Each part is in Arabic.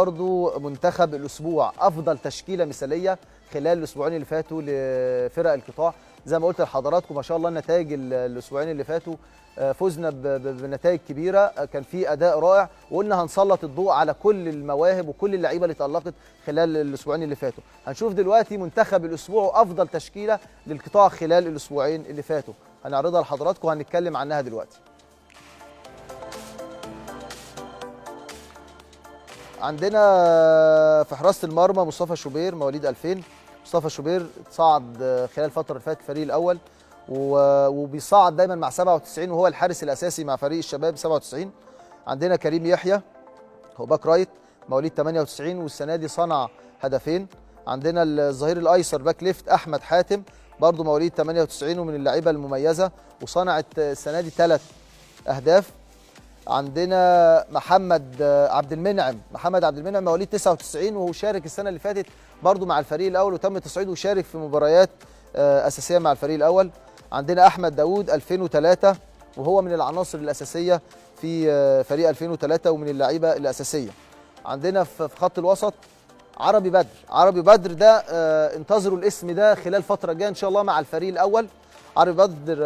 برضه منتخب الاسبوع افضل تشكيله مثاليه خلال الاسبوعين اللي فاتوا لفرق القطاع. زي ما قلت لحضراتكم ما شاء الله النتائج الاسبوعين اللي فاتوا فزنا بنتائج كبيره، كان في اداء رائع، وقلنا هنسلط الضوء على كل المواهب وكل اللعيبه اللي اتالقت خلال الاسبوعين اللي فاتوا. هنشوف دلوقتي منتخب الاسبوع وافضل تشكيله للقطاع خلال الاسبوعين اللي فاتوا، هنعرضها لحضراتكم وهنتكلم عنها دلوقتي. عندنا في حراسه المرمى مصطفى شوبير مواليد 2000. مصطفى شوبير صعد خلال الفتره اللي فاتت الفريق الاول وبيصعد دايما مع 97 وهو الحارس الاساسي مع فريق الشباب 97. عندنا كريم يحيى هو باك رايت مواليد 98 والسنه دي صنع هدفين. عندنا الظهير الايسر باك ليفت احمد حاتم برضه مواليد 98 ومن اللعيبه المميزه وصنعت السنه دي 3 اهداف. عندنا محمد عبد المنعم مواليد 99 وهو شارك السنه اللي فاتت برضه مع الفريق الاول وتم تصعيده وشارك في مباريات اساسيه مع الفريق الاول. عندنا احمد داود 2003 وهو من العناصر الاساسيه في فريق 2003 ومن اللعيبه الاساسيه. عندنا في خط الوسط عربي بدر ده انتظروا الاسم ده خلال فتره جايه ان شاء الله مع الفريق الاول. عربي بدر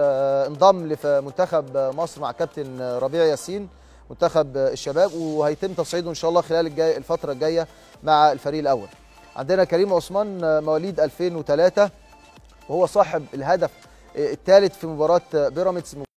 انضم لمنتخب مصر مع كابتن ربيع ياسين منتخب الشباب وهيتم تصعيده ان شاء الله خلال الفتره الجايه مع الفريق الاول. عندنا كريم عثمان مواليد 2003 وهو صاحب الهدف الثالث في مباراه بيراميدز.